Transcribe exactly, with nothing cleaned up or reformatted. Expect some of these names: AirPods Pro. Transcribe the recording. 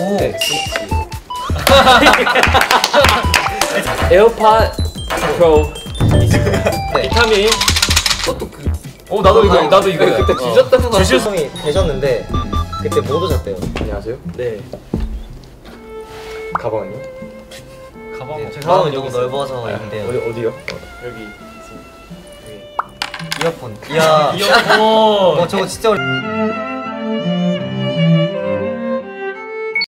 오. 네. 에어팟 프로 네. 비타민. 그것도 그. 어 나도 이거 나도 이거 그때 뒤졌다는 거. 주실 형이 계셨는데 그때 못 오셨대요. 안녕하세요. 네. 가방은요? 가방. 네, 가방은 여기 넓어서 아, 있는데. 어디 어디요? 어. 여기 있습니다. 여기. 이어폰. 이야. 이어폰. 어 저거 진짜.